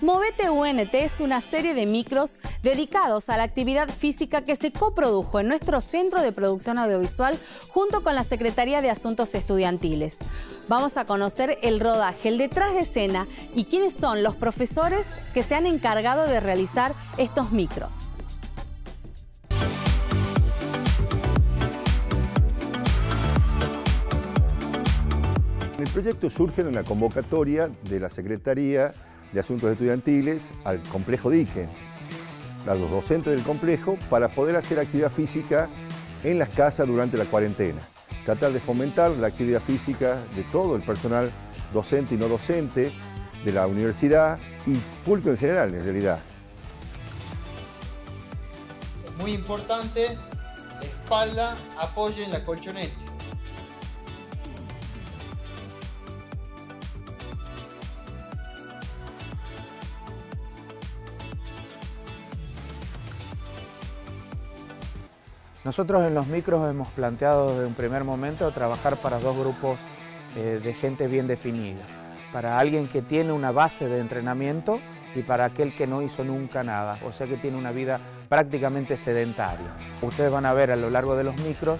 Movete UNT es una serie de micros dedicados a la actividad física que se coprodujo en nuestro Centro de Producción Audiovisual junto con la Secretaría de Asuntos Estudiantiles. Vamos a conocer el rodaje, el detrás de escena y quiénes son los profesores que se han encargado de realizar estos micros. El proyecto surge de una convocatoria de la Secretaría de Asuntos Estudiantiles al complejo DIQUE, a los docentes del complejo, para poder hacer actividad física en las casas durante la cuarentena. Tratar de fomentar la actividad física de todo el personal docente y no docente de la universidad y público en general, en realidad. Es muy importante, la espalda apoye en la colchoneta. Nosotros en los micros hemos planteado desde un primer momento trabajar para dos grupos de gente bien definida. Para alguien que tiene una base de entrenamiento y para aquel que no hizo nunca nada, o sea que tiene una vida prácticamente sedentaria. Ustedes van a ver a lo largo de los micros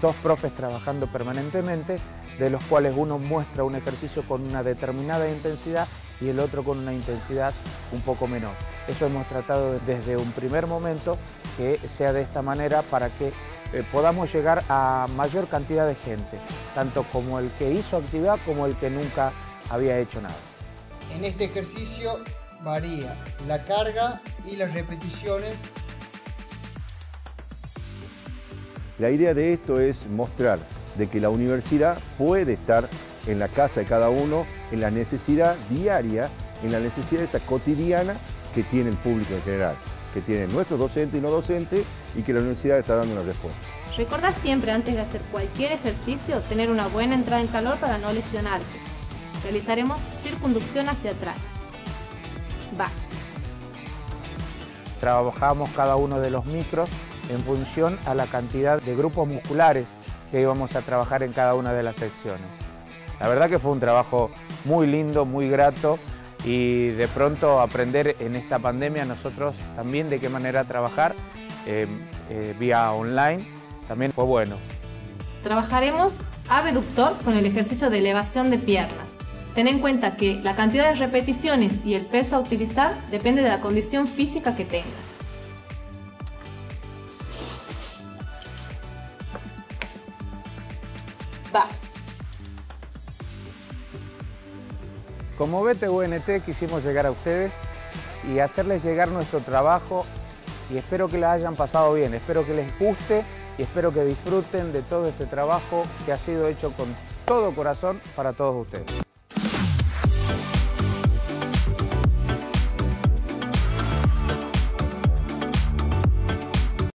dos profes trabajando permanentemente, de los cuales uno muestra un ejercicio con una determinada intensidad y el otro con una intensidad un poco menor. Eso hemos tratado desde un primer momento que sea de esta manera para que podamos llegar a mayor cantidad de gente, tanto como el que hizo actividad como el que nunca había hecho nada. En este ejercicio varía la carga y las repeticiones. La idea de esto es mostrar de que la universidad puede estar en la casa de cada uno, en la necesidad diaria, en la necesidad esa cotidiana que tiene el público en general, que tienen nuestros docentes y no docentes y que la universidad está dando una respuesta. Recordá siempre, antes de hacer cualquier ejercicio, tener una buena entrada en calor para no lesionarse. Realizaremos circunducción hacia atrás. Va. Trabajamos cada uno de los micros en función a la cantidad de grupos musculares que íbamos a trabajar en cada una de las secciones. La verdad que fue un trabajo muy lindo, muy grato, y de pronto aprender en esta pandemia nosotros también de qué manera trabajar vía online también fue bueno. Trabajaremos abductor con el ejercicio de elevación de piernas. Ten en cuenta que la cantidad de repeticiones y el peso a utilizar depende de la condición física que tengas. Va. Con Movete UNT quisimos llegar a ustedes y hacerles llegar nuestro trabajo, y espero que la hayan pasado bien, espero que les guste y espero que disfruten de todo este trabajo que ha sido hecho con todo corazón para todos ustedes.